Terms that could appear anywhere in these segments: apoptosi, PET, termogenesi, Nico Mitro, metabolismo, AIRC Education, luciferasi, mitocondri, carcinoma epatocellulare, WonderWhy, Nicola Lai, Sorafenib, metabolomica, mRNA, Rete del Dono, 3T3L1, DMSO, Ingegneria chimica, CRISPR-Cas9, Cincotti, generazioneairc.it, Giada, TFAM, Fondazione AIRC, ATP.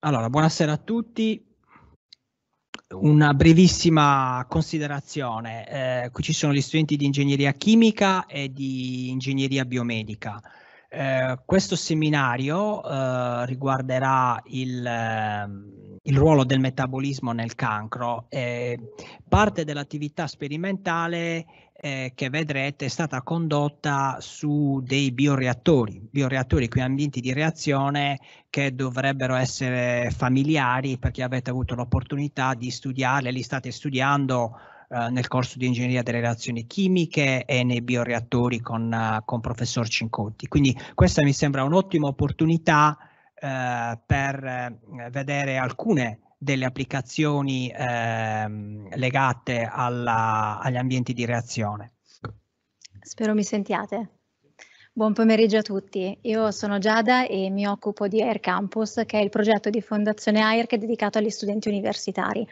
Allora, buonasera a tutti. Una brevissima considerazione. Qui ci sono gli studenti di ingegneria chimica e di ingegneria biomedica. Questo seminario riguarderà il ruolo del metabolismo nel cancro. Parte dell'attività sperimentale che vedrete è stata condotta su dei bioreattori, quindi ambienti di reazione che dovrebbero essere familiari perché avete avuto l'opportunità di studiarli, li state studiando nel corso di ingegneria delle reazioni chimiche e nei bioreattori con professor Cincotti. Quindi questa mi sembra un'ottima opportunità per vedere alcune delle applicazioni legate agli ambienti di reazione. Spero mi sentiate. Buon pomeriggio a tutti. Io sono Giada e mi occupo di AIR Campus, che è il progetto di Fondazione AIRC dedicato agli studenti universitari.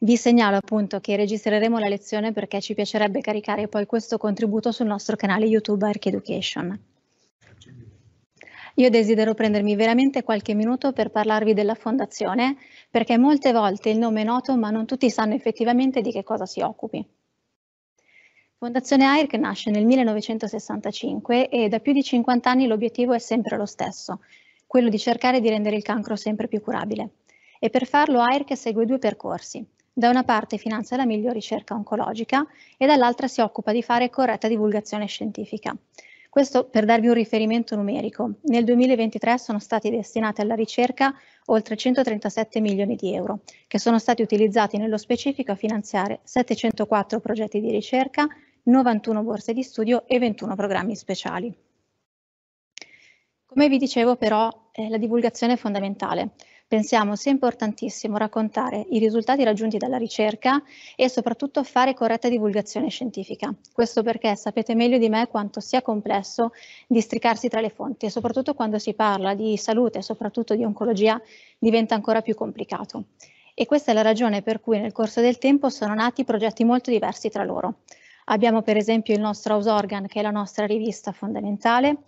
Vi segnalo appunto che registreremo la lezione perché ci piacerebbe caricare poi questo contributo sul nostro canale YouTube AIRC Education. Io desidero prendermi veramente qualche minuto per parlarvi della Fondazione, perché molte volte il nome è noto ma non tutti sanno effettivamente di che cosa si occupi. Fondazione AIRC nasce nel 1965 e da più di 50 anni l'obiettivo è sempre lo stesso, quello di cercare di rendere il cancro sempre più curabile. E per farlo AIRC segue due percorsi. Da una parte finanzia la miglior ricerca oncologica e dall'altra si occupa di fare corretta divulgazione scientifica. Questo per darvi un riferimento numerico, nel 2023 sono stati destinati alla ricerca oltre 137 milioni di euro, che sono stati utilizzati nello specifico a finanziare 704 progetti di ricerca, 91 borse di studio e 21 programmi speciali. Come vi dicevo però, la divulgazione è fondamentale. Pensiamo sia importantissimo raccontare i risultati raggiunti dalla ricerca e soprattutto fare corretta divulgazione scientifica. Questo perché sapete meglio di me quanto sia complesso districarsi tra le fonti e soprattutto quando si parla di salute e soprattutto di oncologia diventa ancora più complicato. E questa è la ragione per cui nel corso del tempo sono nati progetti molto diversi tra loro. Abbiamo per esempio il nostro House Organ, che è la nostra rivista fondamentale,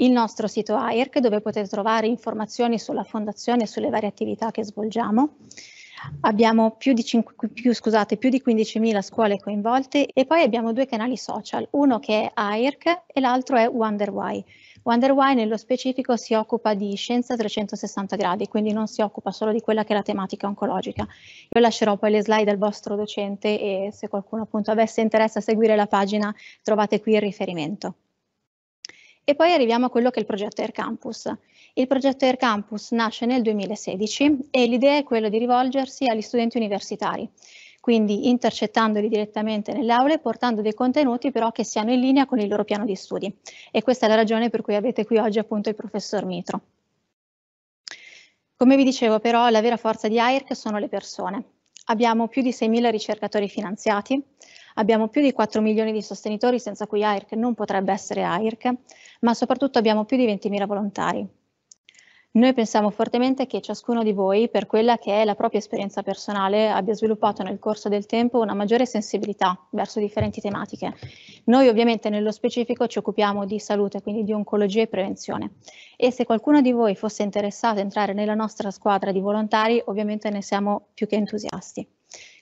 il nostro sito AIRC, dove potete trovare informazioni sulla fondazione e sulle varie attività che svolgiamo. Abbiamo più di 15.000 scuole coinvolte e poi abbiamo due canali social, uno che è AIRC e l'altro è WonderWhy. WonderWhy nello specifico si occupa di scienza a 360 gradi, quindi non si occupa solo di quella che è la tematica oncologica. Io lascerò poi le slide al vostro docente e se qualcuno appunto avesse interesse a seguire la pagina trovate qui il riferimento. E poi arriviamo a quello che è il progetto AIR Campus. Il progetto AIR Campus nasce nel 2016 e l'idea è quella di rivolgersi agli studenti universitari, quindi intercettandoli direttamente nelle aule, portando dei contenuti però che siano in linea con il loro piano di studi. E questa è la ragione per cui avete qui oggi appunto il professor Mitro. Come vi dicevo però, la vera forza di AIRC sono le persone. Abbiamo più di 6.000 ricercatori finanziati, abbiamo più di 4 milioni di sostenitori senza cui AIRC non potrebbe essere AIRC, ma soprattutto abbiamo più di 20.000 volontari. Noi pensiamo fortemente che ciascuno di voi, per quella che è la propria esperienza personale, abbia sviluppato nel corso del tempo una maggiore sensibilità verso differenti tematiche. Noi ovviamente nello specifico ci occupiamo di salute, quindi di oncologia e prevenzione. E se qualcuno di voi fosse interessato a entrare nella nostra squadra di volontari, ovviamente ne siamo più che entusiasti.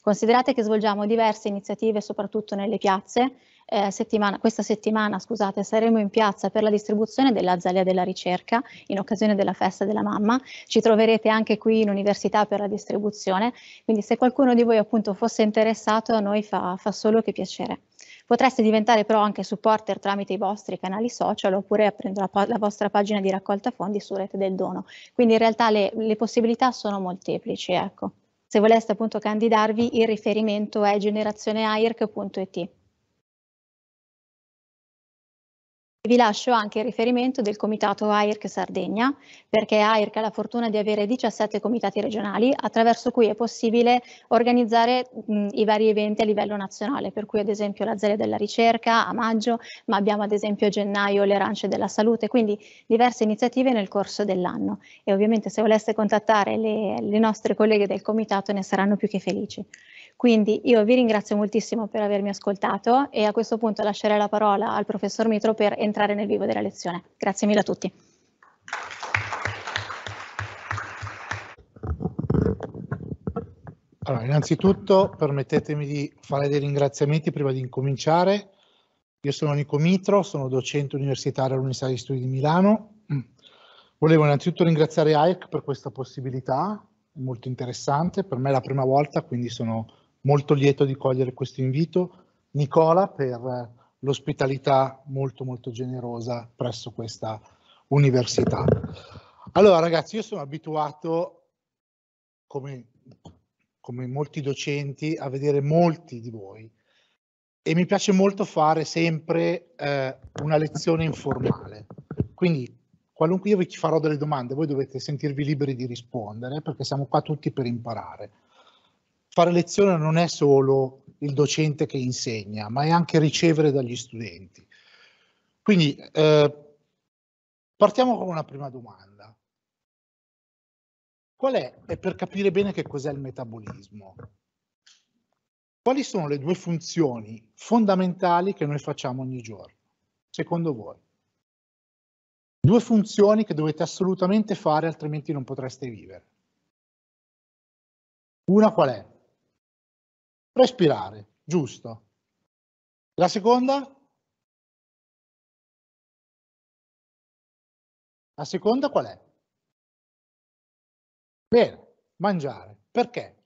Considerate che svolgiamo diverse iniziative, soprattutto nelle piazze. Questa settimana, saremo in piazza per la distribuzione dell'azalea della ricerca in occasione della festa della mamma. Ci troverete anche qui in università per la distribuzione, quindi se qualcuno di voi appunto fosse interessato a noi fa solo che piacere. Potreste diventare però anche supporter tramite i vostri canali social oppure aprendo la vostra pagina di raccolta fondi su Rete del Dono, quindi in realtà le possibilità sono molteplici, ecco. Se voleste appunto candidarvi, il riferimento è generazioneairc.it. Vi lascio anche il riferimento del comitato AIRC Sardegna, perché AIRC ha la fortuna di avere 17 comitati regionali attraverso cui è possibile organizzare i vari eventi a livello nazionale, per cui ad esempio l'azalea della ricerca a maggio, ma abbiamo ad esempio a gennaio le arance della salute, quindi diverse iniziative nel corso dell'anno e ovviamente se voleste contattare le nostre colleghe del comitato ne saranno più che felici. Quindi io vi ringrazio moltissimo per avermi ascoltato e a questo punto lascerei la parola al professor Mitro per entrare nel vivo della lezione. Grazie mille a tutti. Allora, innanzitutto permettetemi di fare dei ringraziamenti prima di incominciare. Io sono Nico Mitro, sono docente universitario all'Università di Studi di Milano. Volevo innanzitutto ringraziare AIRC per questa possibilità, molto interessante. Per me è la prima volta, quindi sono molto lieto di cogliere questo invito. Nicola per l'ospitalità molto generosa presso questa università. Allora ragazzi, io sono abituato, come molti docenti, a vedere molti di voi e mi piace molto fare sempre una lezione informale. Quindi qualunque, io vi farò delle domande, voi dovete sentirvi liberi di rispondere perché siamo qua tutti per imparare. Fare lezione non è solo il docente che insegna, ma è anche ricevere dagli studenti. Quindi partiamo con una prima domanda. Qual è, e per capire bene che cos'è il metabolismo, quali sono le due funzioni fondamentali che noi facciamo ogni giorno, secondo voi? Due funzioni che dovete assolutamente fare, altrimenti non potreste vivere. Una qual è? Respirare, giusto. La seconda? La seconda qual è? Bene, mangiare. Perché?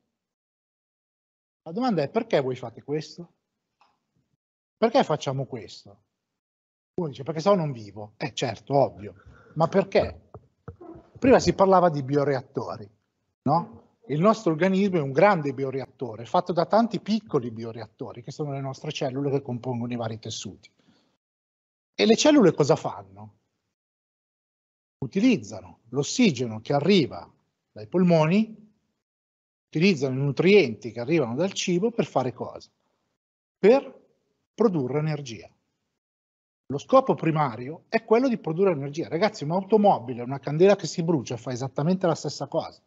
La domanda è: perché voi fate questo? Perché facciamo questo? Uno dice: perché sennò non vivo. Certo, ovvio. Ma perché? Prima si parlava di bioreattori, no? Il nostro organismo è un grande bioreattore, fatto da tanti piccoli bioreattori, che sono le nostre cellule che compongono i vari tessuti. E le cellule cosa fanno? Utilizzano l'ossigeno che arriva dai polmoni, utilizzano i nutrienti che arrivano dal cibo per fare cosa? Per produrre energia. Lo scopo primario è quello di produrre energia. Ragazzi, un'automobile, una candela che si brucia fa esattamente la stessa cosa.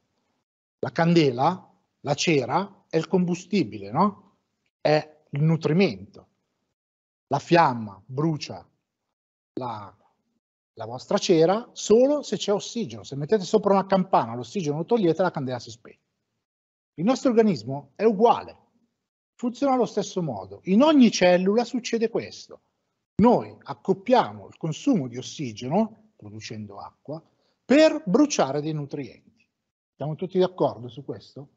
La candela, la cera, è il combustibile, no? È il nutrimento. La fiamma brucia la vostra cera solo se c'è ossigeno. Se mettete sopra una campana, l'ossigeno lo togliete, la candela si spegne. Il nostro organismo è uguale, funziona allo stesso modo. In ogni cellula succede questo. Noi accoppiamo il consumo di ossigeno, producendo acqua, per bruciare dei nutrienti. Siamo tutti d'accordo su questo?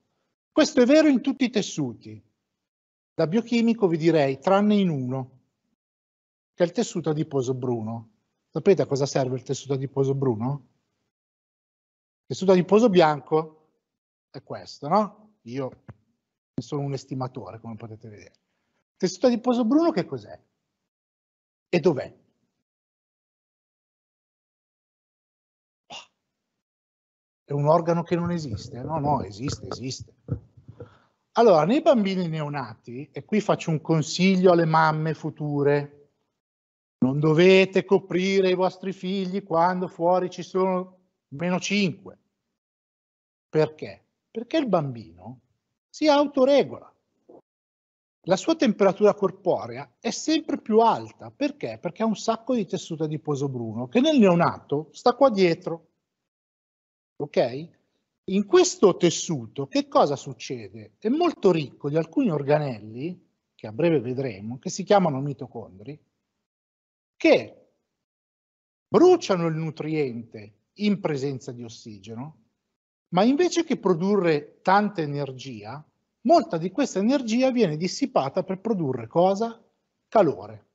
Questo è vero in tutti i tessuti. Da biochimico vi direi, tranne in uno, che è il tessuto adiposo bruno. Sapete a cosa serve il tessuto adiposo bruno? Il tessuto adiposo bianco è questo, no? Io ne sono un estimatore, come potete vedere. Il tessuto adiposo bruno che cos'è? E dov'è? È un organo che non esiste? No, esiste. Allora, nei bambini neonati, e qui faccio un consiglio alle mamme future, non dovete coprire i vostri figli quando fuori ci sono -5. Perché? Perché il bambino si autoregola. La sua temperatura corporea è sempre più alta. Perché? Perché ha un sacco di tessuto adiposo bruno che nel neonato sta qua dietro. Ok? In questo tessuto che cosa succede? È molto ricco di alcuni organelli, che a breve vedremo, che si chiamano mitocondri, che bruciano il nutriente in presenza di ossigeno, ma invece che produrre tanta energia, molta di questa energia viene dissipata per produrre cosa? Calore,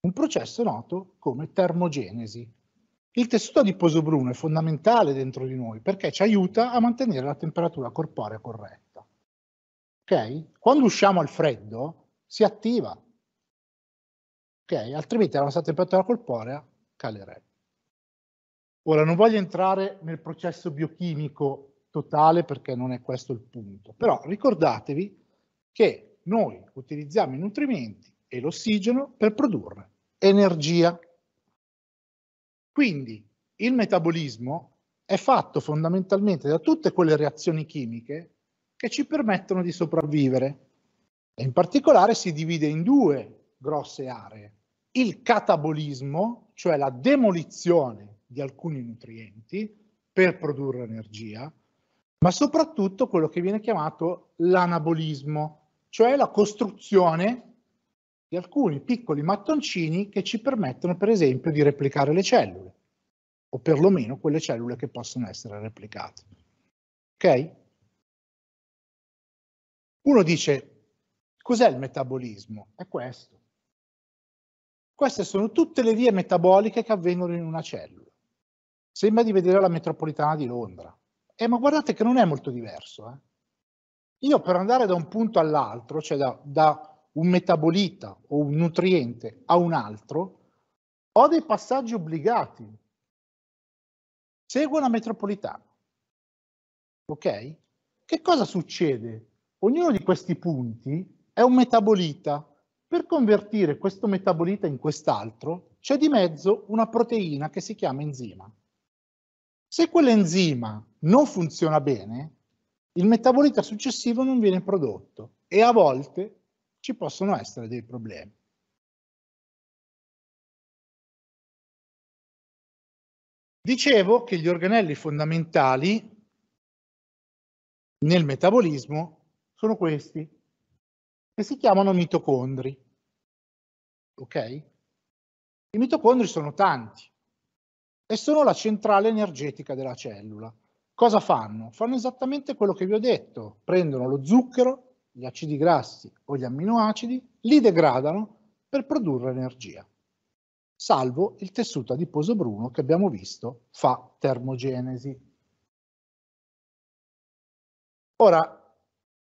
un processo noto come termogenesi. Il tessuto adiposo bruno è fondamentale dentro di noi perché ci aiuta a mantenere la temperatura corporea corretta. Okay? Quando usciamo al freddo si attiva, okay? Altrimenti la nostra temperatura corporea calerebbe. Ora non voglio entrare nel processo biochimico totale perché non è questo il punto, però ricordatevi che noi utilizziamo i nutrimenti e l'ossigeno per produrre energia. Quindi il metabolismo è fatto fondamentalmente da tutte quelle reazioni chimiche che ci permettono di sopravvivere. E in particolare si divide in due grosse aree. Il catabolismo, cioè la demolizione di alcuni nutrienti per produrre energia, ma soprattutto quello che viene chiamato l'anabolismo, cioè la costruzione di alcuni piccoli mattoncini che ci permettono, per esempio, di replicare le cellule, o perlomeno quelle cellule che possono essere replicate. Ok? Uno dice, cos'è il metabolismo? È questo. Queste sono tutte le vie metaboliche che avvengono in una cellula. Sembra di vedere la metropolitana di Londra. Ma guardate che non è molto diverso. Io per andare da un punto all'altro, cioè da un metabolita o un nutriente a un altro, ho dei passaggi obbligati. Seguo la metropolitana. Ok? Che cosa succede? Ognuno di questi punti è un metabolita. Per convertire questo metabolita in quest'altro c'è di mezzo una proteina che si chiama enzima. Se quell'enzima non funziona bene, il metabolita successivo non viene prodotto e a volte ci possono essere dei problemi. Dicevo che gli organelli fondamentali nel metabolismo sono questi, che si chiamano mitocondri. Ok? I mitocondri sono tanti e sono la centrale energetica della cellula. Cosa fanno? Fanno esattamente quello che vi ho detto. Prendono lo zucchero, gli acidi grassi o gli amminoacidi, li degradano per produrre energia. Salvo il tessuto adiposo bruno che abbiamo visto fa termogenesi. Ora,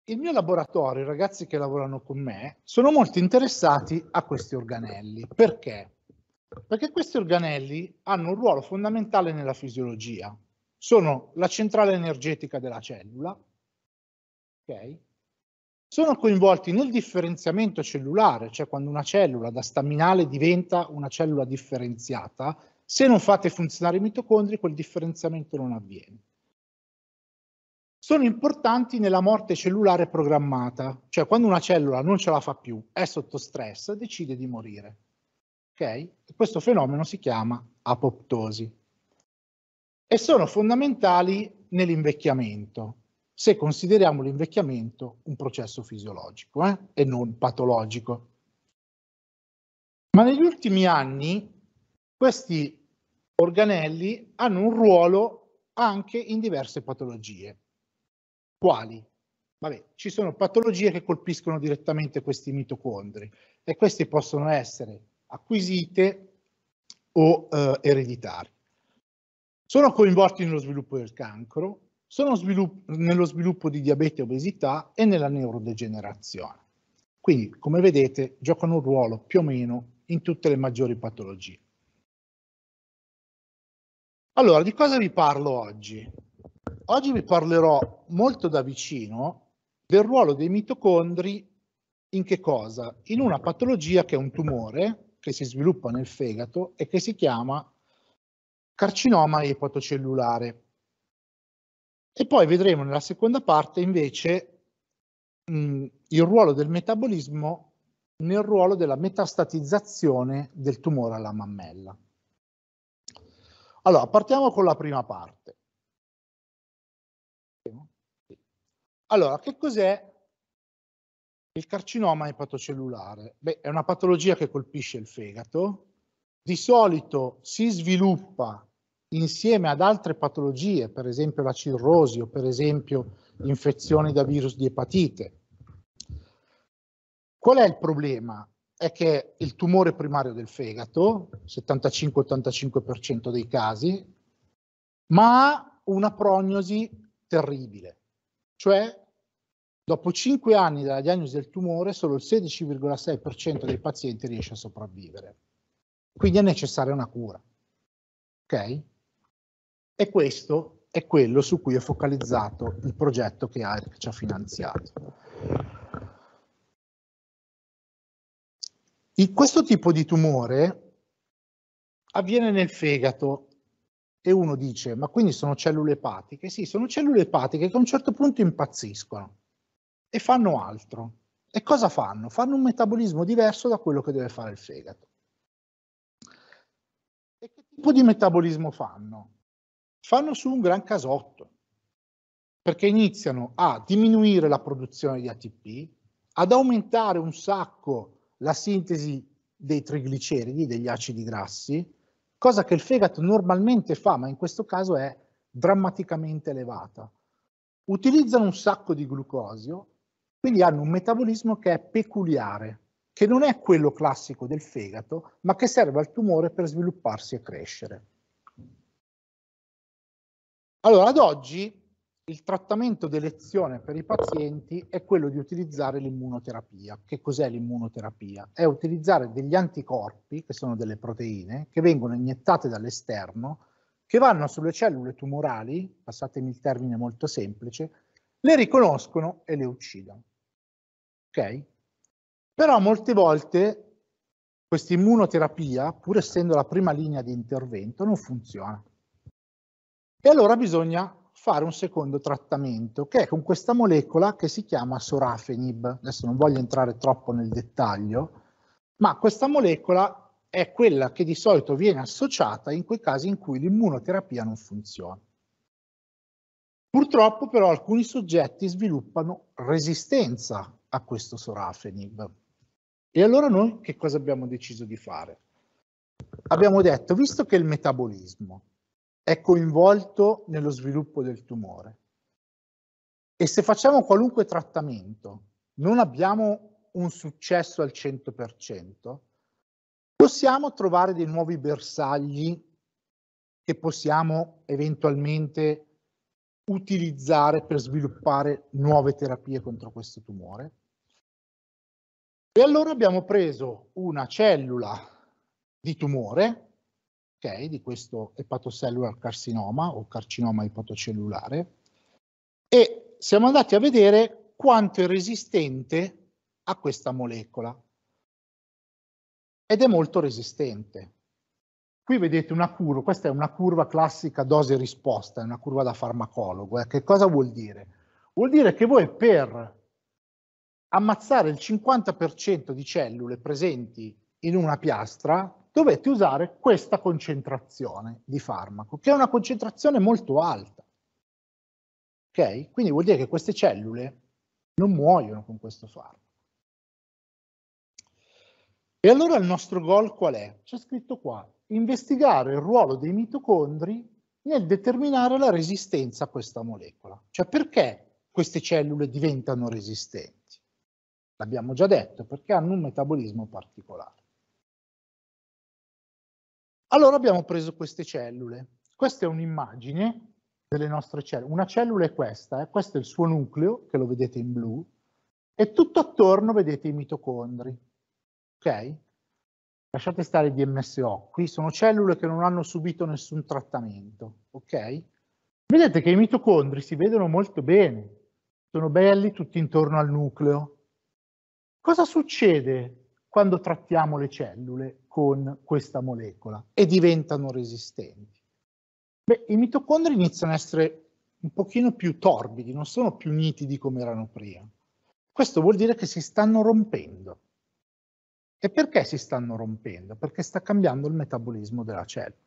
il mio laboratorio, i ragazzi che lavorano con me, sono molto interessati a questi organelli. Perché? Perché questi organelli hanno un ruolo fondamentale nella fisiologia. Sono la centrale energetica della cellula, okay? Sono coinvolti nel differenziamento cellulare, cioè quando una cellula da staminale diventa una cellula differenziata, se non fate funzionare i mitocondri quel differenziamento non avviene. Sono importanti nella morte cellulare programmata, cioè quando una cellula non ce la fa più, è sotto stress, decide di morire. Okay? Questo fenomeno si chiama apoptosi. E sono fondamentali nell'invecchiamento, se consideriamo l'invecchiamento un processo fisiologico e non patologico. Ma negli ultimi anni questi organelli hanno un ruolo anche in diverse patologie. Quali? Vabbè, ci sono patologie che colpiscono direttamente questi mitocondri e queste possono essere acquisite o ereditarie. Sono coinvolti nello sviluppo del cancro, sono nello sviluppo di diabete e obesità e nella neurodegenerazione. Quindi, come vedete, giocano un ruolo più o meno in tutte le maggiori patologie. Allora, di cosa vi parlo oggi? Oggi vi parlerò molto da vicino del ruolo dei mitocondri in che cosa? In una patologia che è un tumore che si sviluppa nel fegato e che si chiama carcinoma epatocellulare. E poi vedremo nella seconda parte invece il ruolo del metabolismo nel ruolo della metastatizzazione del tumore alla mammella. Allora, partiamo con la prima parte. Allora, che cos'è il carcinoma epatocellulare? Beh, è una patologia che colpisce il fegato, di solito si sviluppa insieme ad altre patologie, per esempio la cirrosi o per esempio infezioni da virus di epatite. Qual è il problema? È che il tumore primario del fegato, 75-85% dei casi, ma ha una prognosi terribile. Cioè, dopo 5 anni dalla diagnosi del tumore, solo il 16,6% dei pazienti riesce a sopravvivere. Quindi è necessaria una cura. Ok? E questo è quello su cui è focalizzato il progetto che AIRC ci ha finanziato. Questo tipo di tumore avviene nel fegato. E uno dice, ma quindi sono cellule epatiche? Sì, sono cellule epatiche che a un certo punto impazziscono e fanno altro. E cosa fanno? Fanno un metabolismo diverso da quello che deve fare il fegato. E che tipo di metabolismo fanno? Fanno su un gran casotto. perché iniziano a diminuire la produzione di ATP, ad aumentare un sacco la sintesi dei trigliceridi, degli acidi grassi, cosa che il fegato normalmente fa, ma in questo caso è drammaticamente elevata. Utilizzano un sacco di glucosio, quindi hanno un metabolismo che è peculiare, che non è quello classico del fegato, ma che serve al tumore per svilupparsi e crescere. Allora, ad oggi il trattamento d'elezione per i pazienti è quello di utilizzare l'immunoterapia. Che cos'è l'immunoterapia? È utilizzare degli anticorpi, che sono delle proteine, che vengono iniettate dall'esterno, che vanno sulle cellule tumorali, passatemi il termine molto semplice, le riconoscono e le uccidono. Ok? Però molte volte questa immunoterapia, pur essendo la prima linea di intervento, non funziona. E allora bisogna fare un secondo trattamento, che è con questa molecola che si chiama Sorafenib. Adesso non voglio entrare troppo nel dettaglio, ma questa molecola è quella che di solito viene associata in quei casi in cui l'immunoterapia non funziona. Purtroppo però alcuni soggetti sviluppano resistenza a questo Sorafenib. E allora noi che cosa abbiamo deciso di fare? Abbiamo detto, visto che il metabolismo è coinvolto nello sviluppo del tumore. E se facciamo qualunque trattamento, non abbiamo un successo al 100%, possiamo trovare dei nuovi bersagli che possiamo eventualmente utilizzare per sviluppare nuove terapie contro questo tumore. E allora abbiamo preso una cellula di tumore, okay, di questo hepatocellular carcinoma o carcinoma ipatocellulare, e siamo andati a vedere quanto è resistente a questa molecola. Ed è molto resistente. Qui vedete una curva, questa è una curva classica dose-risposta, è una curva da farmacologo. Che cosa vuol dire? Vuol dire che voi per ammazzare il 50% di cellule presenti in una piastra dovete usare questa concentrazione di farmaco, che è una concentrazione molto alta. Ok? Quindi vuol dire che queste cellule non muoiono con questo farmaco. E allora il nostro goal qual è? C'è scritto qua, investigare il ruolo dei mitocondri nel determinare la resistenza a questa molecola. Cioè perché queste cellule diventano resistenti? L'abbiamo già detto, perché hanno un metabolismo particolare. Allora abbiamo preso queste cellule. Questa è un'immagine delle nostre cellule. Una cellula è questa, questo è il suo nucleo, che lo vedete in blu, e tutto attorno vedete i mitocondri. Ok? Lasciate stare i DMSO, qui sono cellule che non hanno subito nessun trattamento. Ok? Vedete che i mitocondri si vedono molto bene, sono belli tutti intorno al nucleo. Cosa succede quando trattiamo le cellule con questa molecola e diventano resistenti? Beh, i mitocondri iniziano a essere un pochino più torbidi, non sono più nitidi come erano prima. Questo vuol dire che si stanno rompendo. E perché si stanno rompendo? Perché sta cambiando il metabolismo della cellula.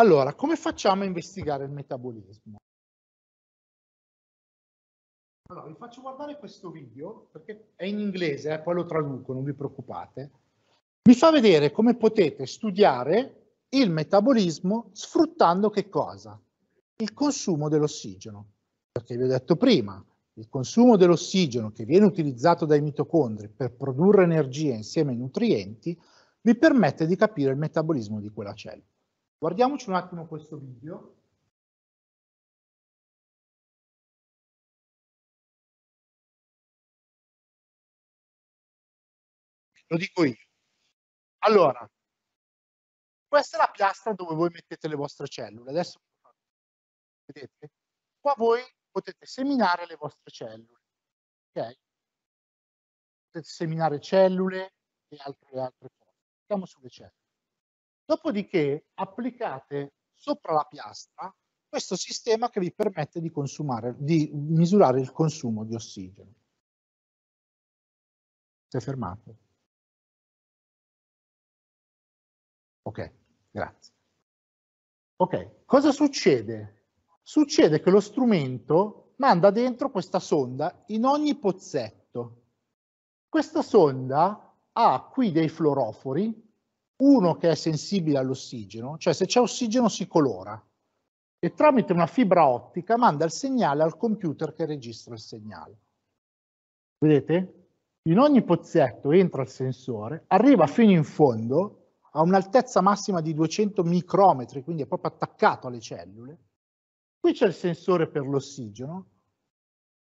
Allora, come facciamo a investigare il metabolismo? Allora, vi faccio guardare questo video, perché è in inglese, poi lo traduco, non vi preoccupate. Vi fa vedere come potete studiare il metabolismo sfruttando che cosa? Il consumo dell'ossigeno. Perché vi ho detto prima, il consumo dell'ossigeno che viene utilizzato dai mitocondri per produrre energia insieme ai nutrienti, vi permette di capire il metabolismo di quella cellula. Guardiamoci un attimo questo video. Lo dico io. Allora, questa è la piastra dove voi mettete le vostre cellule. Adesso vedete, qua voi potete seminare le vostre cellule. Ok? Potete seminare cellule e altre cose. Andiamo sulle cellule. Dopodiché applicate sopra la piastra questo sistema che vi permette di consumare, di misurare il consumo di ossigeno. Si è fermato? Ok, grazie. Ok, cosa succede? Succede che lo strumento manda dentro questa sonda in ogni pozzetto. Questa sonda ha qui dei fluorofori, uno che è sensibile all'ossigeno, cioè se c'è ossigeno si colora, e tramite una fibra ottica manda il segnale al computer che registra il segnale. Vedete? In ogni pozzetto entra il sensore, arriva fino in fondo, a un'altezza massima di 200 micrometri, quindi è proprio attaccato alle cellule. Qui c'è il sensore per l'ossigeno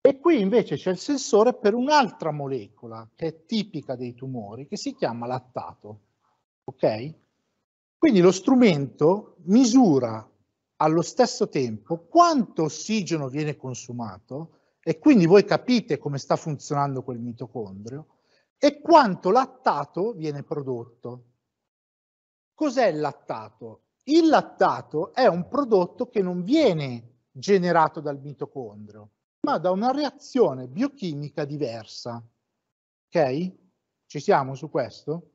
e qui invece c'è il sensore per un'altra molecola che è tipica dei tumori, che si chiama lattato. Ok? Quindi lo strumento misura allo stesso tempo quanto ossigeno viene consumato, e quindi voi capite come sta funzionando quel mitocondrio, e quanto lattato viene prodotto. Cos'è il lattato? Il lattato è un prodotto che non viene generato dal mitocondrio, ma da una reazione biochimica diversa. Ok? Ci siamo su questo?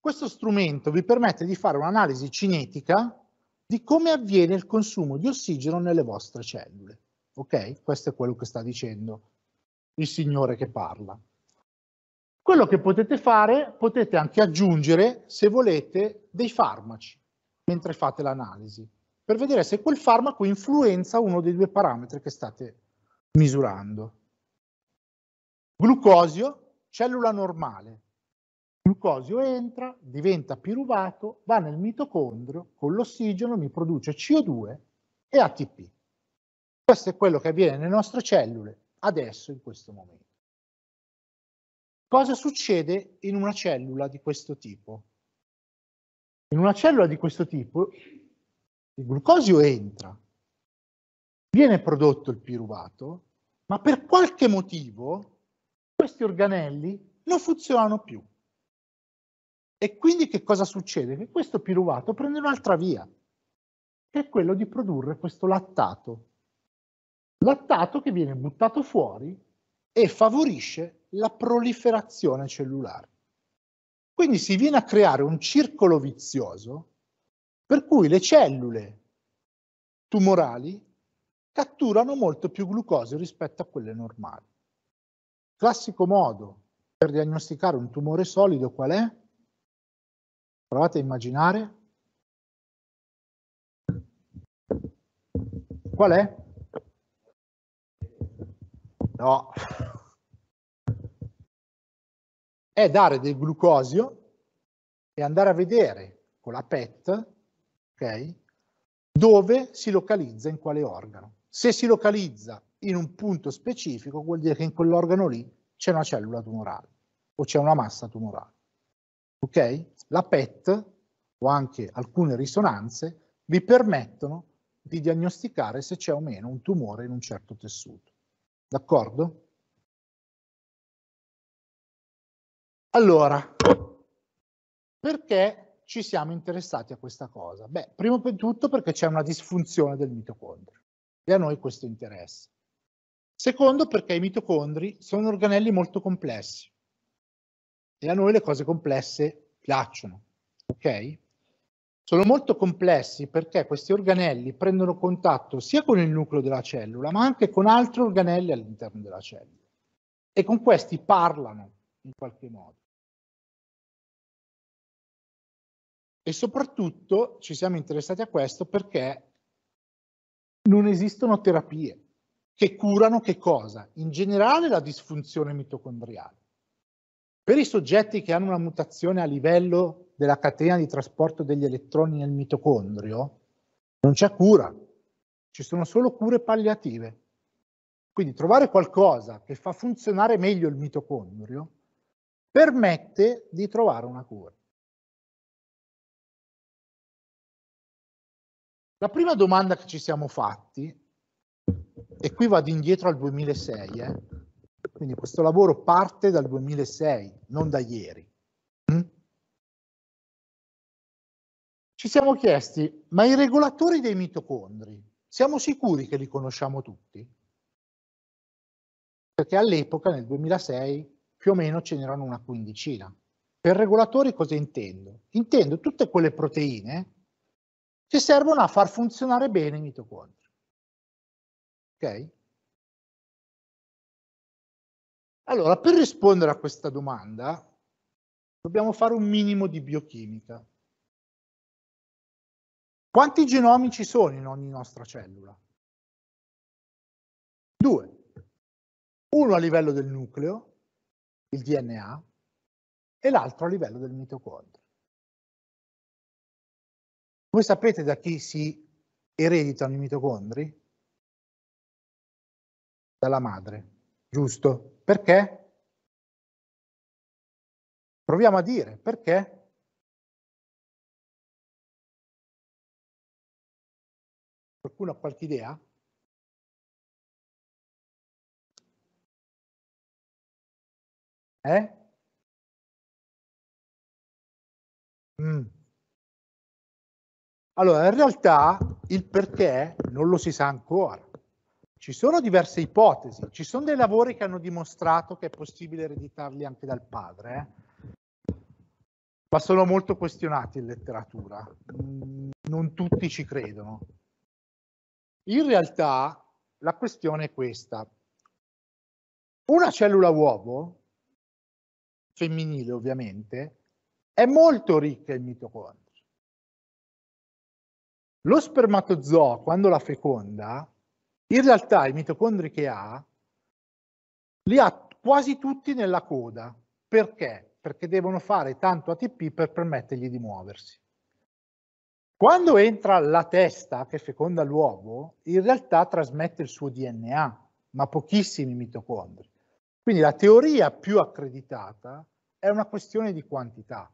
Questo strumento vi permette di fare un'analisi cinetica di come avviene il consumo di ossigeno nelle vostre cellule. Ok? Questo è quello che sta dicendo il signore che parla. Quello che potete fare, potete anche aggiungere, se volete, dei farmaci mentre fate l'analisi, per vedere se quel farmaco influenza uno dei due parametri che state misurando. Glucosio, cellula normale. Glucosio entra, diventa piruvato, va nel mitocondrio, con l'ossigeno mi produce CO2 e ATP. Questo è quello che avviene nelle nostre cellule adesso, in questo momento. Cosa succede in una cellula di questo tipo? In una cellula di questo tipo il glucosio entra, viene prodotto il piruvato, ma per qualche motivo questi organelli non funzionano più. E quindi che cosa succede? Che questo piruvato prende un'altra via, che è quello di produrre questo lattato. Lattato che viene buttato fuori e favorisce la proliferazione cellulare. Quindi si viene a creare un circolo vizioso per cui le cellule tumorali catturano molto più glucosio rispetto a quelle normali. Classico modo per diagnosticare un tumore solido qual è? Provate a immaginare. Qual è? No. È dare del glucosio e andare a vedere con la PET, ok, dove si localizza, in quale organo. Se si localizza in un punto specifico, vuol dire che in quell'organo lì c'è una cellula tumorale o c'è una massa tumorale. Ok? La PET o anche alcune risonanze vi permettono di diagnosticare se c'è o meno un tumore in un certo tessuto. D'accordo? Allora, perché ci siamo interessati a questa cosa? Beh, prima di tutto perché c'è una disfunzione del mitocondrio e a noi questo interessa. Secondo, perché i mitocondri sono organelli molto complessi e a noi le cose complesse piacciono, ok? Sono molto complessi perché questi organelli prendono contatto sia con il nucleo della cellula, ma anche con altri organelli all'interno della cellula, e con questi parlano in qualche modo. E soprattutto ci siamo interessati a questo perché non esistono terapie che curano che cosa? In generale la disfunzione mitocondriale. Per i soggetti che hanno una mutazione a livello della catena di trasporto degli elettroni nel mitocondrio, non c'è cura, ci sono solo cure palliative. Quindi trovare qualcosa che fa funzionare meglio il mitocondrio permette di trovare una cura. La prima domanda che ci siamo fatti, e qui vado indietro al 2006, quindi questo lavoro parte dal 2006, non da ieri. Ci siamo chiesti, ma i regolatori dei mitocondri, siamo sicuri che li conosciamo tutti? Perché all'epoca, nel 2006, più o meno ce n'erano una quindicina. Per regolatori cosa intendo? Intendo tutte quelle proteine che servono a far funzionare bene i mitocondri. Ok? Allora, per rispondere a questa domanda, dobbiamo fare un minimo di biochimica. Quanti genomi ci sono in ogni nostra cellula? 2. Uno a livello del nucleo, il DNA, e l'altro a livello del mitocondrio. Voi sapete da chi si ereditano i mitocondri? Dalla madre, giusto? Perché? Proviamo a dire perché. Qualcuno ha qualche idea? Allora, in realtà il perché non lo si sa ancora. Ci sono diverse ipotesi, ci sono dei lavori che hanno dimostrato che è possibile ereditarli anche dal padre, ma sono molto questionati in letteratura, non tutti ci credono. In realtà la questione è questa. Una cellula uovo, femminile ovviamente, è molto ricca in mitocondri. Lo spermatozoo, quando la feconda, in realtà i mitocondri che ha, li ha quasi tutti nella coda. Perché? Perché devono fare tanto ATP per permettergli di muoversi. Quando entra la testa che feconda l'uovo, in realtà trasmette il suo DNA, ma pochissimi mitocondri. Quindi la teoria più accreditata è una questione di quantità,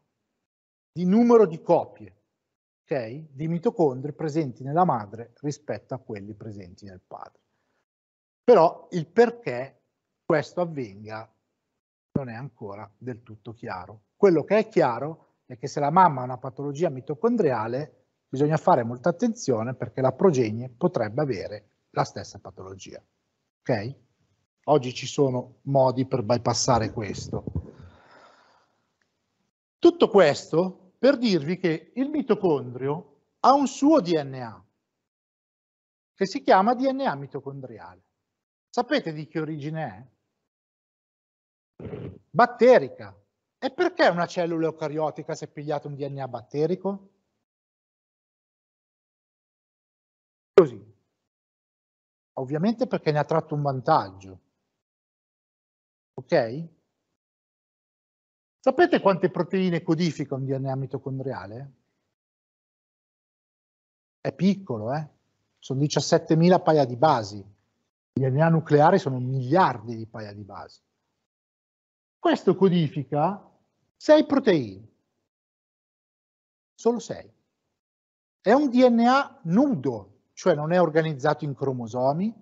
di numero di copie, okay? Di mitocondri presenti nella madre rispetto a quelli presenti nel padre. Però il perché questo avvenga non è ancora del tutto chiaro. Quello che è chiaro è che se la mamma ha una patologia mitocondriale, bisogna fare molta attenzione perché la progenie potrebbe avere la stessa patologia. Ok? Oggi ci sono modi per bypassare questo. Tutto questo per dirvi che il mitocondrio ha un suo DNA che si chiama DNA mitocondriale. Sapete di che origine è? Batterica. E perché una cellula eucariotica si è pigliata un DNA batterico? Così. Ovviamente perché ne ha tratto un vantaggio. Ok? Sapete quante proteine codifica un DNA mitocondriale? È piccolo, eh? Sono 17.000 paia di basi. I DNA nucleari sono miliardi di paia di basi. Questo codifica 6 proteine. Solo 6. È un DNA nudo. Cioè non è organizzato in cromosomi,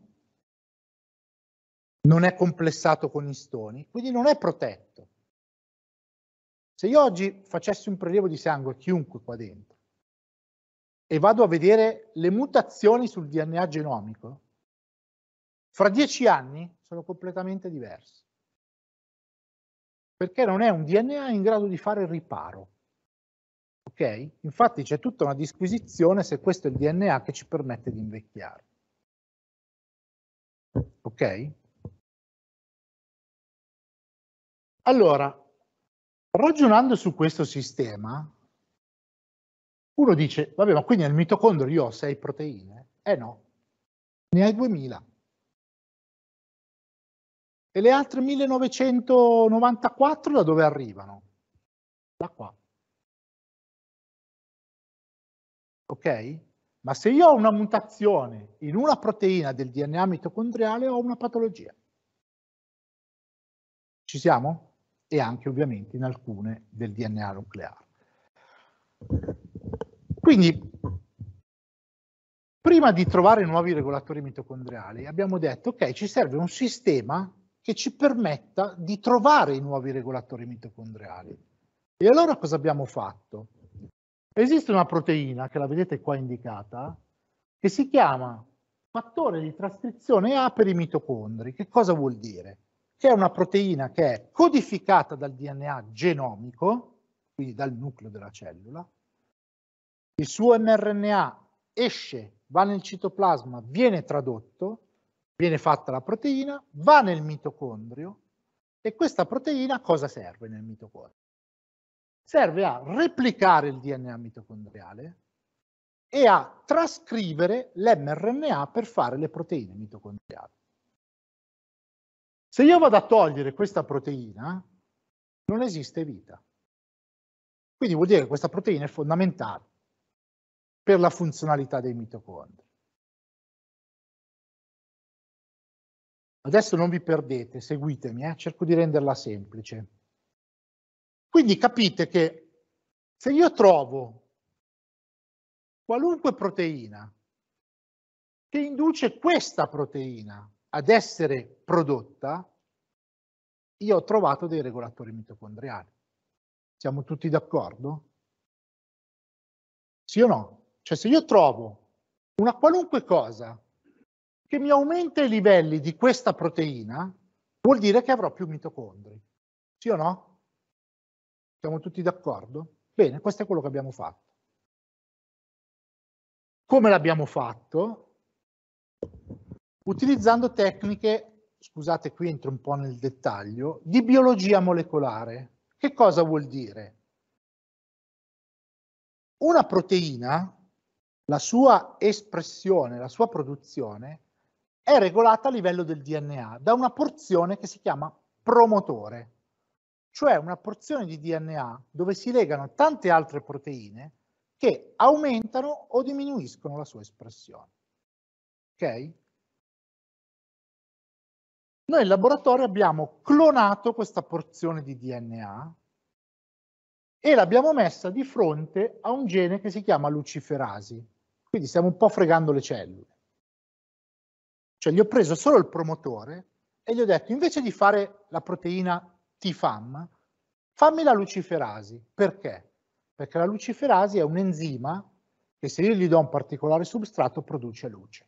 non è complessato con istoni, quindi non è protetto. Se io oggi facessi un prelievo di sangue a chiunque qua dentro e vado a vedere le mutazioni sul DNA genomico, fra 10 anni sono completamente diversi, perché non è un DNA in grado di fare riparo. Ok? Infatti c'è tutta una disquisizione se questo è il DNA che ci permette di invecchiare. Ok? Allora, ragionando su questo sistema, uno dice, vabbè, ma quindi nel mitocondrio io ho 6 proteine? Eh no, ne hai 2000. E le altre 1994 da dove arrivano? Da qua. Ok? Ma se io ho una mutazione in una proteina del DNA mitocondriale ho una patologia. Ci siamo? E anche ovviamente in alcune del DNA nucleare. Quindi, prima di trovare nuovi regolatori mitocondriali, abbiamo detto, ok, ci serve un sistema che ci permetta di trovare i nuovi regolatori mitocondriali. E allora cosa abbiamo fatto? Esiste una proteina, che la vedete qua indicata, che si chiama fattore di trascrizione A per i mitocondri. Che cosa vuol dire? Che è una proteina che è codificata dal DNA genomico, quindi dal nucleo della cellula, il suo mRNA esce, va nel citoplasma, viene tradotto, viene fatta la proteina, va nel mitocondrio e questa proteina cosa serve nel mitocondrio? Serve a replicare il DNA mitocondriale e a trascrivere l'mRNA per fare le proteine mitocondriali. Se io vado a togliere questa proteina, non esiste vita. Quindi vuol dire che questa proteina è fondamentale per la funzionalità dei mitocondri. Adesso non vi perdete, seguitemi, cerco di renderla semplice. Quindi capite che se io trovo qualunque proteina che induce questa proteina ad essere prodotta, io ho trovato dei regolatori mitocondriali. Siamo tutti d'accordo? Sì o no? Cioè se io trovo una qualunque cosa che mi aumenta i livelli di questa proteina, vuol dire che avrò più mitocondri. Sì o no? Siamo tutti d'accordo? Bene, questo è quello che abbiamo fatto. Come l'abbiamo fatto? Utilizzando tecniche, scusate qui entro un po' nel dettaglio, di biologia molecolare. Che cosa vuol dire? Una proteina, la sua espressione, la sua produzione, è regolata a livello del DNA da una porzione che si chiama promotore, cioè una porzione di DNA dove si legano tante altre proteine che aumentano o diminuiscono la sua espressione. Ok? Noi in laboratorio abbiamo clonato questa porzione di DNA e l'abbiamo messa di fronte a un gene che si chiama luciferasi, quindi stiamo un po' fregando le cellule. Cioè gli ho preso solo il promotore e gli ho detto invece di fare la proteina TFAM, fammi la luciferasi. Perché? Perché la luciferasi è un enzima che se io gli do un particolare substrato produce luce.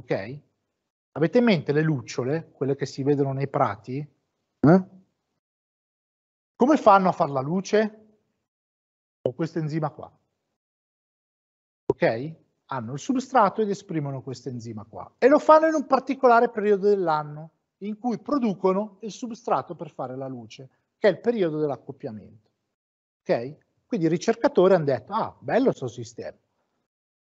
Ok? Avete in mente le lucciole, quelle che si vedono nei prati? Come fanno a far la luce? Con questo enzima qua. Ok? Hanno il substrato ed esprimono questo enzima qua. E lo fanno in un particolare periodo dell'anno in cui producono il substrato per fare la luce, che è il periodo dell'accoppiamento. Okay? Quindi i ricercatori hanno detto, ah, bello questo sistema.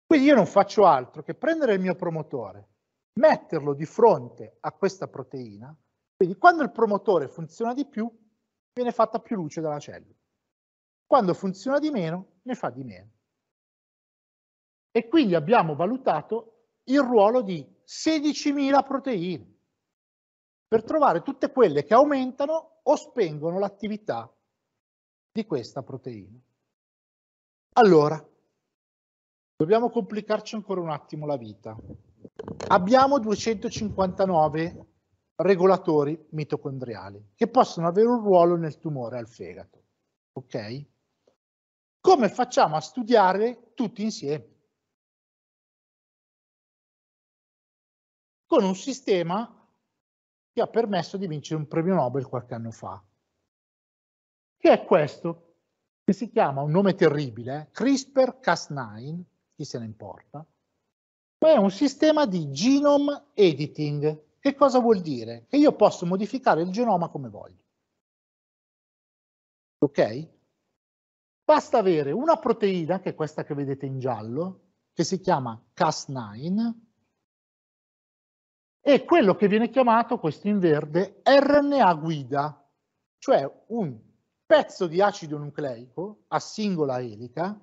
Quindi io non faccio altro che prendere il mio promotore, metterlo di fronte a questa proteina, quindi quando il promotore funziona di più, viene fatta più luce dalla cellula. Quando funziona di meno, ne fa di meno. E quindi abbiamo valutato il ruolo di 16.000 proteine per trovare tutte quelle che aumentano o spengono l'attività di questa proteina. Allora, dobbiamo complicarci ancora un attimo la vita. Abbiamo 259 regolatori mitocondriali che possono avere un ruolo nel tumore al fegato. Ok? Come facciamo a studiare tutti insieme? Con un sistema che ha permesso di vincere un premio Nobel qualche anno fa, che è questo, che si chiama, un nome terribile, CRISPR-Cas9, chi se ne importa, ma è un sistema di genome editing. Che cosa vuol dire? Che io posso modificare il genoma come voglio. Ok? Basta avere una proteina, che è questa che vedete in giallo, che si chiama Cas9, e quello che viene chiamato, questo in verde, RNA guida, cioè un pezzo di acido nucleico a singola elica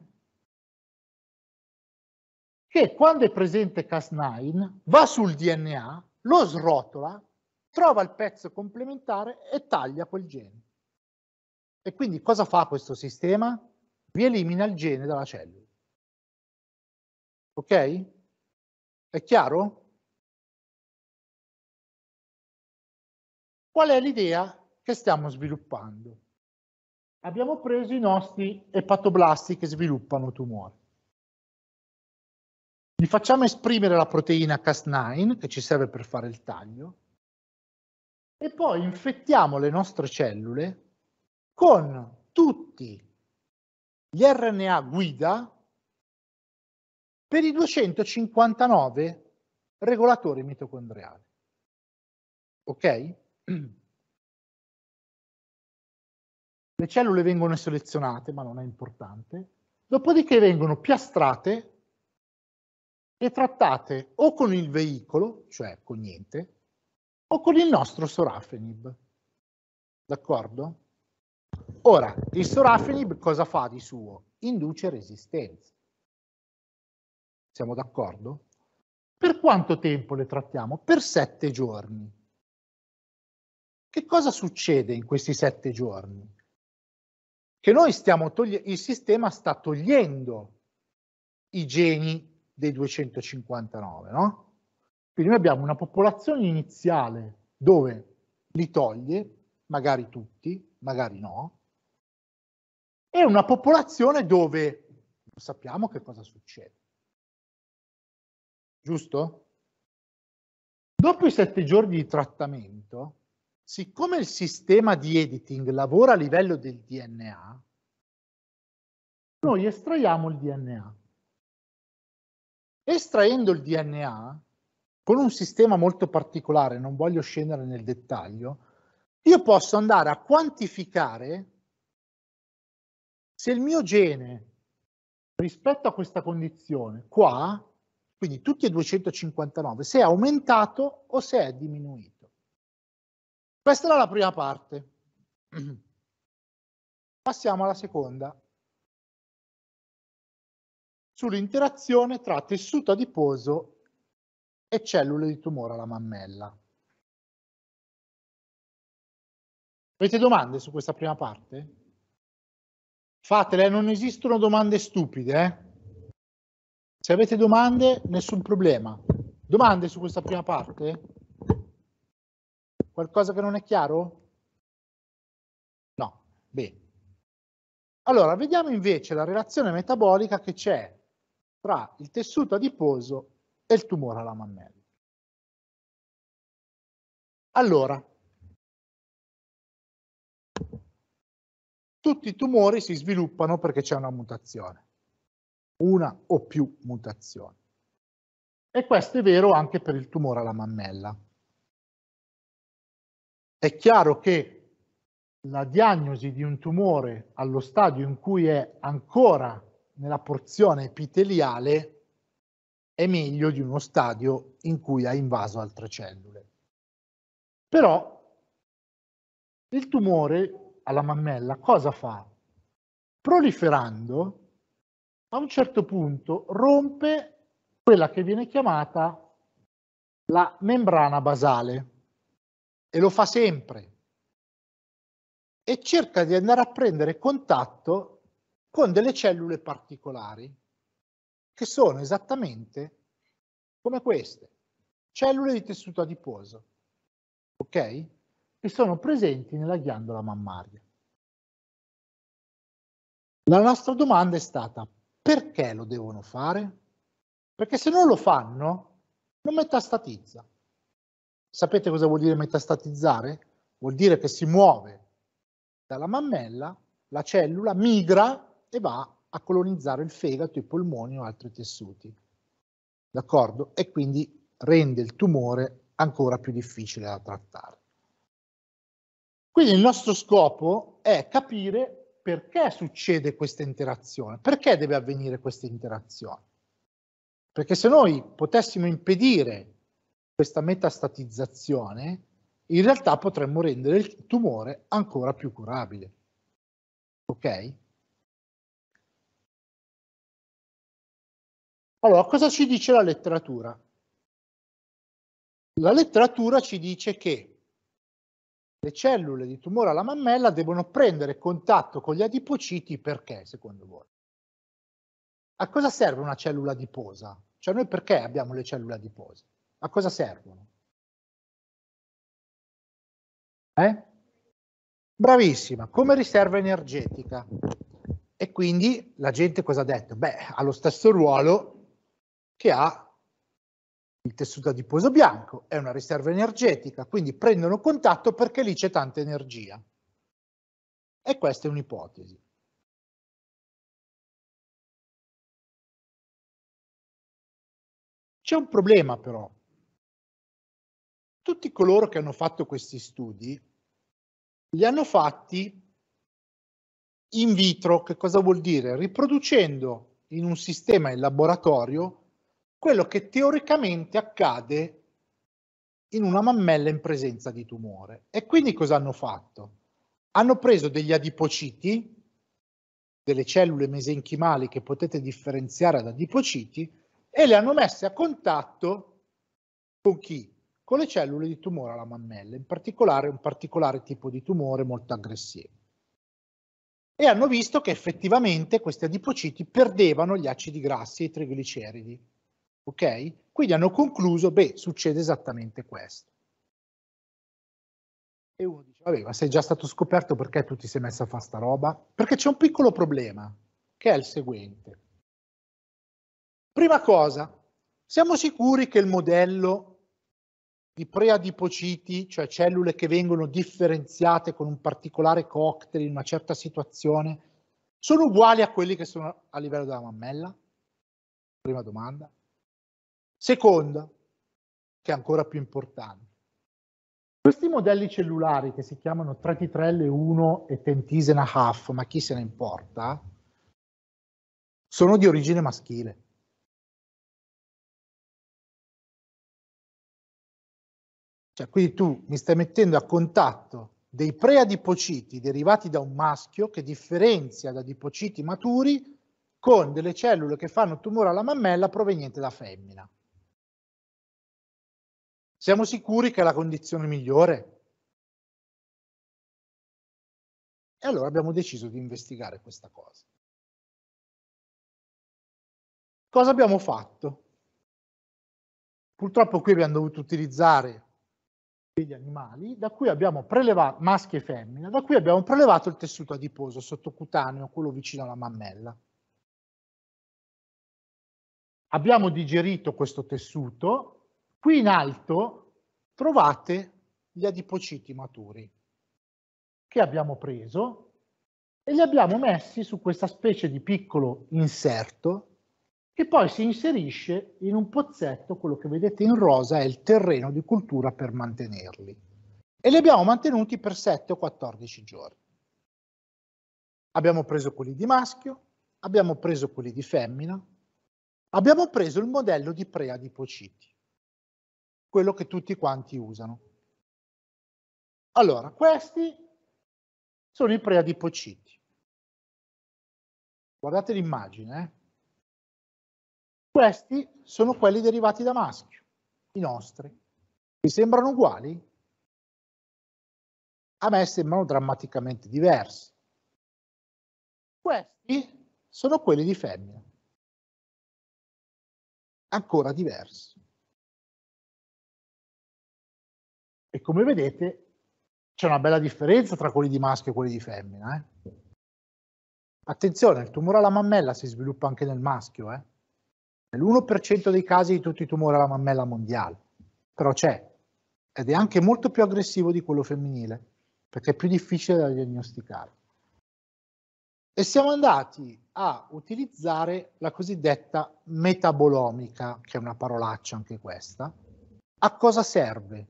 che quando è presente Cas9 va sul DNA, lo srotola, trova il pezzo complementare e taglia quel gene. E quindi cosa fa questo sistema? Vi elimina il gene dalla cellula. Ok? È chiaro? Qual è l'idea che stiamo sviluppando? Abbiamo preso i nostri epatoblasti che sviluppano tumore. Gli facciamo esprimere la proteina Cas9, che ci serve per fare il taglio, e poi infettiamo le nostre cellule con tutti gli RNA guida per i 259 regolatori mitocondriali. Ok? Le cellule vengono selezionate, ma non è importante, dopodiché vengono piastrate e trattate o con il veicolo, cioè con niente, o con il nostro Sorafenib. D'accordo? Ora, il Sorafenib cosa fa di suo? Induce resistenza. Siamo d'accordo? Per quanto tempo le trattiamo? Per 7 giorni. Che cosa succede in questi 7 giorni? Che noi stiamo togliendo, il sistema sta togliendo i geni dei 259, no? Quindi noi abbiamo una popolazione iniziale dove li toglie, magari tutti, magari no, e una popolazione dove non sappiamo che cosa succede. Giusto? Dopo i 7 giorni di trattamento, siccome il sistema di editing lavora a livello del DNA, noi estraiamo il DNA. Estraendo il DNA, con un sistema molto particolare, non voglio scendere nel dettaglio, io posso andare a quantificare se il mio gene, rispetto a questa condizione, qua, quindi tutti e 259, se è aumentato o se è diminuito. Questa era la prima parte. Passiamo alla seconda. Sull'interazione tra tessuto adiposo e cellule di tumore alla mammella. Avete domande su questa prima parte? Fatele, non esistono domande stupide. Se avete domande, nessun problema. Domande su questa prima parte? Qualcosa che non è chiaro? No, bene. Allora, vediamo invece la relazione metabolica che c'è tra il tessuto adiposo e il tumore alla mammella. Allora, tutti i tumori si sviluppano perché c'è una mutazione, una o più mutazioni. E questo è vero anche per il tumore alla mammella. È chiaro che la diagnosi di un tumore allo stadio in cui è ancora nella porzione epiteliale è meglio di uno stadio in cui ha invaso altre cellule. Però il tumore alla mammella cosa fa? Proliferando, a un certo punto rompe quella che viene chiamata la membrana basale. E lo fa sempre, e cerca di andare a prendere contatto con delle cellule particolari, che sono esattamente come queste, cellule di tessuto adiposo, ok? Che sono presenti nella ghiandola mammaria. La nostra domanda è stata: perché lo devono fare? Perché se non lo fanno, non metastatizza. Sapete cosa vuol dire metastatizzare? Vuol dire che si muove dalla mammella, la cellula migra e va a colonizzare il fegato, i polmoni o altri tessuti. D'accordo? E quindi rende il tumore ancora più difficile da trattare. Quindi il nostro scopo è capire perché succede questa interazione, perché deve avvenire questa interazione. Perché se noi potessimo impedire questa metastatizzazione, in realtà potremmo rendere il tumore ancora più curabile. Ok? Allora, cosa ci dice la letteratura? La letteratura ci dice che le cellule di tumore alla mammella devono prendere contatto con gli adipociti perché, secondo voi? A cosa serve una cellula adiposa? Cioè noi perché abbiamo le cellule adipose? A cosa servono? Bravissima, come riserva energetica. E quindi la gente cosa ha detto? Beh, ha lo stesso ruolo che ha il tessuto adiposo bianco, è una riserva energetica, quindi prendono contatto perché lì c'è tanta energia. E questa è un'ipotesi. C'è un problema però. Tutti coloro che hanno fatto questi studi li hanno fatti in vitro. Che cosa vuol dire? Riproducendo in un sistema in laboratorio quello che teoricamente accade in una mammella in presenza di tumore. E quindi cosa hanno fatto? Hanno preso degli adipociti, delle cellule mesenchimali che potete differenziare da adipociti, e le hanno messe a contatto con chi? Con le cellule di tumore alla mammella, in particolare un particolare tipo di tumore molto aggressivo. E hanno visto che effettivamente questi adipociti perdevano gli acidi grassi e i trigliceridi. Ok? Quindi hanno concluso, beh, succede esattamente questo. E uno dice, vabbè, ma sei già stato scoperto, perché tu ti sei messo a fare sta roba? Perché c'è un piccolo problema, che è il seguente. Prima cosa, siamo sicuri che il modello di preadipociti, cioè cellule che vengono differenziate con un particolare cocktail in una certa situazione, sono uguali a quelli che sono a livello della mammella? Prima domanda. Seconda, che è ancora più importante. Questi modelli cellulari che si chiamano 3T3L1 e tentisena half, ma chi se ne importa, sono di origine maschile. Cioè, quindi tu mi stai mettendo a contatto dei preadipociti derivati da un maschio che differenzia da adipociti maturi con delle cellule che fanno tumore alla mammella proveniente da femmina. Siamo sicuri che è la condizione migliore? E allora abbiamo deciso di investigare questa cosa. Cosa abbiamo fatto? Purtroppo qui abbiamo dovuto utilizzare degli animali, da cui abbiamo prelevato, maschi e femmina, da cui abbiamo prelevato il tessuto adiposo sottocutaneo, quello vicino alla mammella. Abbiamo digerito questo tessuto. Qui in alto trovate gli adipociti maturi che abbiamo preso e li abbiamo messi su questa specie di piccolo inserto che poi si inserisce in un pozzetto, quello che vedete in rosa è il terreno di cultura per mantenerli. E li abbiamo mantenuti per 7 o 14 giorni. Abbiamo preso quelli di maschio, abbiamo preso quelli di femmina, abbiamo preso il modello di preadipociti, quello che tutti quanti usano. Allora, questi sono i preadipociti. Guardate l'immagine. Questi sono quelli derivati da maschio, i nostri. Vi sembrano uguali? A me sembrano drammaticamente diversi. Questi sono quelli di femmina, ancora diversi. E come vedete c'è una bella differenza tra quelli di maschio e quelli di femmina. Attenzione, il tumore alla mammella si sviluppa anche nel maschio. È l'1% dei casi di tutti i tumori alla mammella mondiale, però c'è, ed è anche molto più aggressivo di quello femminile, perché è più difficile da diagnosticare. E siamo andati a utilizzare la cosiddetta metabolomica, che è una parolaccia anche questa. A cosa serve?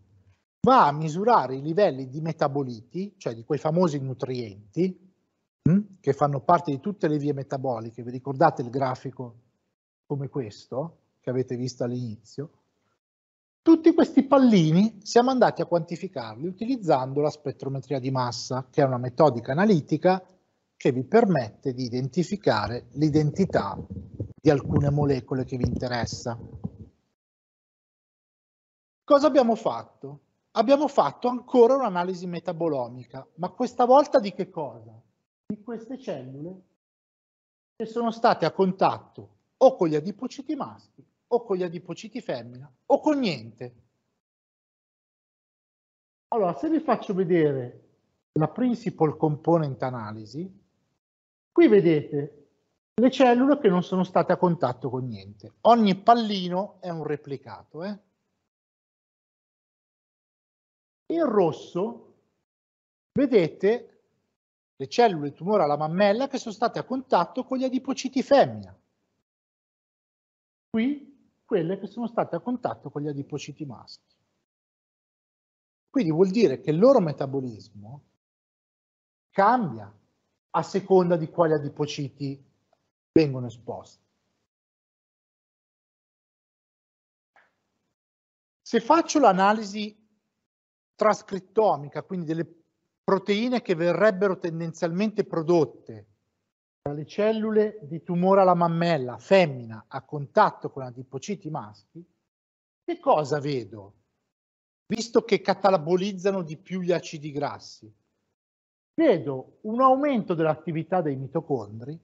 Va a misurare i livelli di metaboliti, cioè di quei famosi nutrienti che fanno parte di tutte le vie metaboliche. Vi ricordate il grafico come questo che avete visto all'inizio? Tutti questi pallini siamo andati a quantificarli utilizzando la spettrometria di massa, che è una metodica analitica che vi permette di identificare l'identità di alcune molecole che vi interessa. Cosa abbiamo fatto? Abbiamo fatto ancora un'analisi metabolomica, ma questa volta di che cosa? Di queste cellule che sono state a contatto o con gli adipociti maschi, o con gli adipociti femmina, o con niente. Allora, se vi faccio vedere la principal component analysis, qui vedete le cellule che non sono state a contatto con niente. Ogni pallino è un replicato, In rosso vedete le cellule tumore alla mammella che sono state a contatto con gli adipociti femmina. Qui quelle che sono state a contatto con gli adipociti maschi. Quindi vuol dire che il loro metabolismo cambia a seconda di quali adipociti vengono esposti. Se faccio l'analisi trascrittomica, quindi delle proteine che verrebbero tendenzialmente prodotte dalle cellule di tumore alla mammella femmina a contatto con adipociti maschi, che cosa vedo? Visto che catabolizzano di più gli acidi grassi, vedo un aumento dell'attività dei mitocondri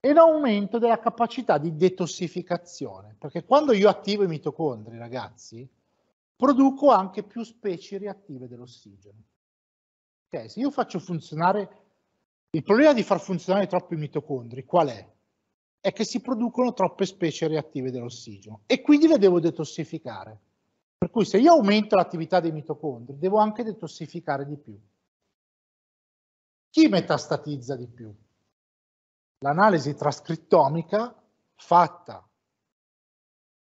e un aumento della capacità di detossificazione, perché quando io attivo i mitocondri, ragazzi, produco anche più specie reattive dell'ossigeno. Ok, se io faccio funzionare, il problema di far funzionare troppi mitocondri qual è? È che si producono troppe specie reattive dell'ossigeno e quindi le devo detossificare. Per cui se io aumento l'attività dei mitocondri, devo anche detossificare di più. Chi metastatizza di più? L'analisi trascrittomica fatta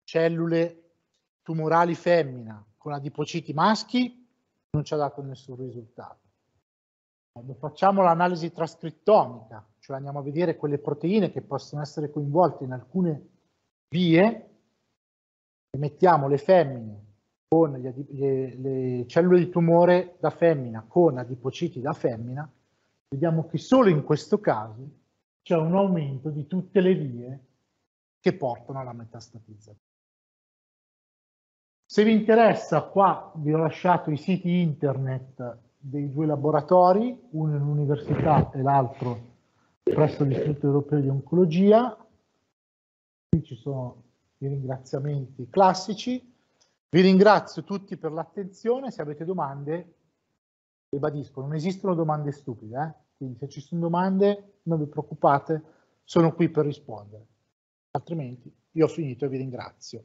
cellule tumorali femmina con adipociti maschi non ci ha dato nessun risultato. Quando facciamo l'analisi trascrittomica, cioè andiamo a vedere quelle proteine che possono essere coinvolte in alcune vie e mettiamo le femmine con le cellule di tumore da femmina con adipociti da femmina, vediamo che solo in questo caso c'è un aumento di tutte le vie che portano alla metastatizzazione. Se vi interessa, qua vi ho lasciato i siti internet dei due laboratori, uno in università e l'altro presso l'Istituto Europeo di Oncologia. Qui ci sono i ringraziamenti classici. Vi ringrazio tutti per l'attenzione. Se avete domande, ribadisco, non esistono domande stupide, quindi se ci sono domande non vi preoccupate, sono qui per rispondere, altrimenti io ho finito e vi ringrazio.